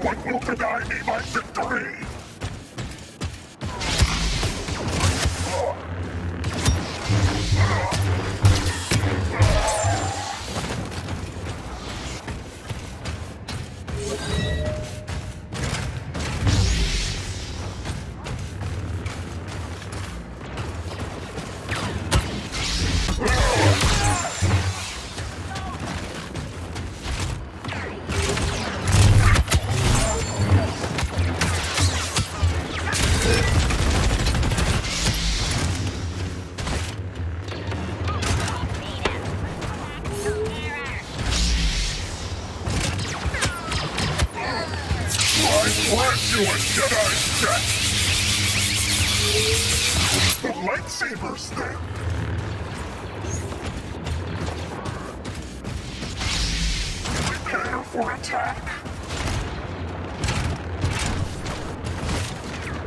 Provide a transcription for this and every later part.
one will deny me my victory! You a Jedi stretch! The lightsaber's thing! Prepare for attack!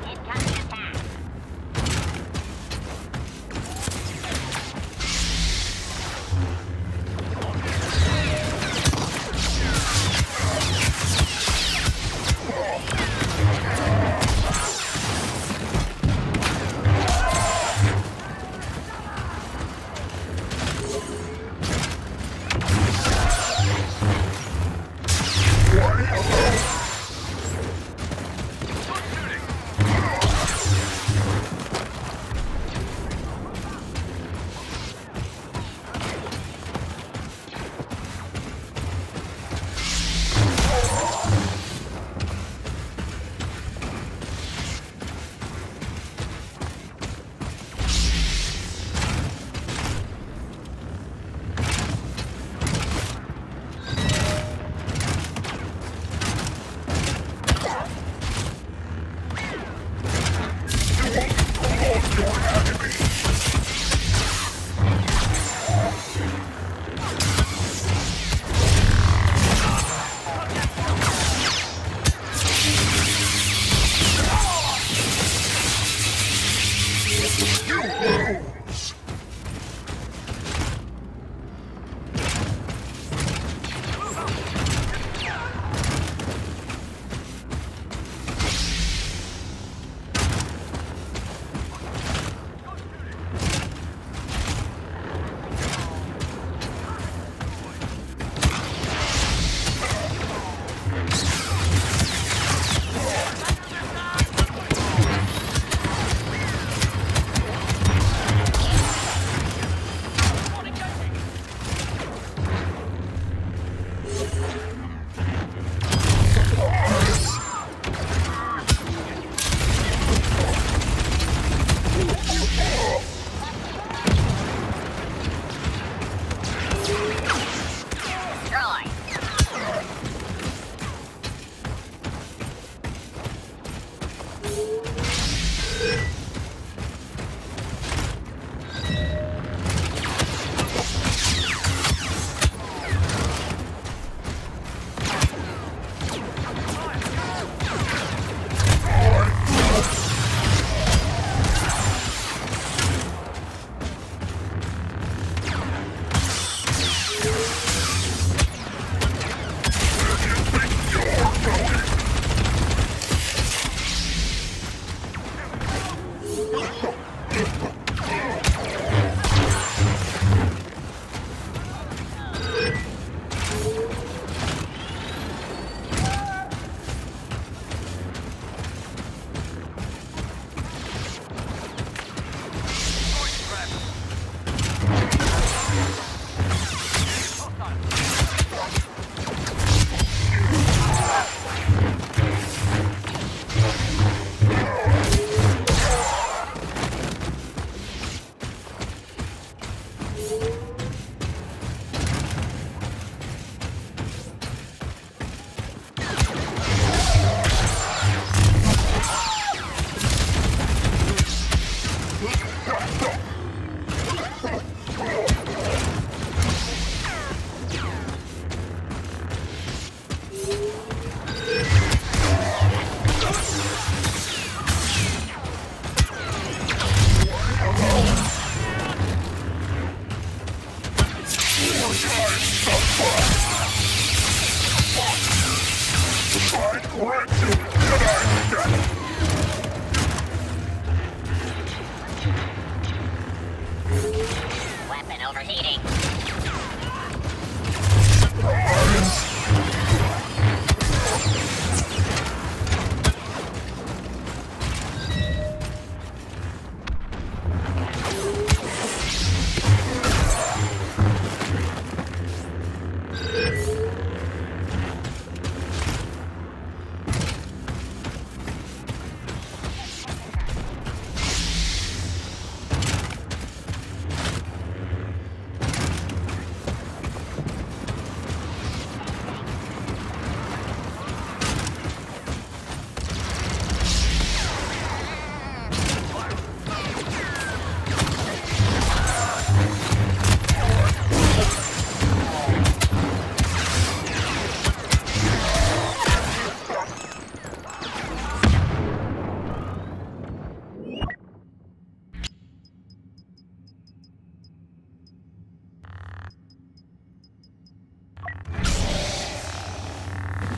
Incoming attack! overheating.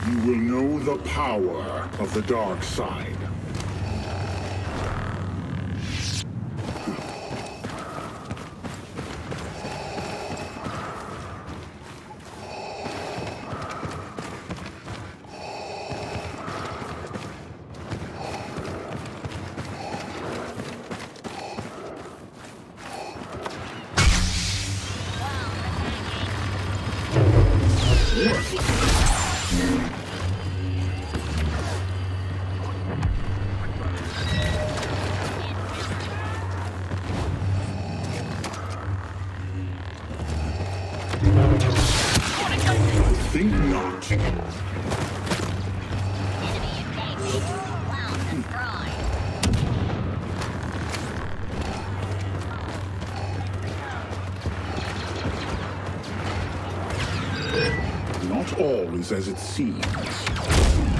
You will know the power of the dark side. Not all is as it seems.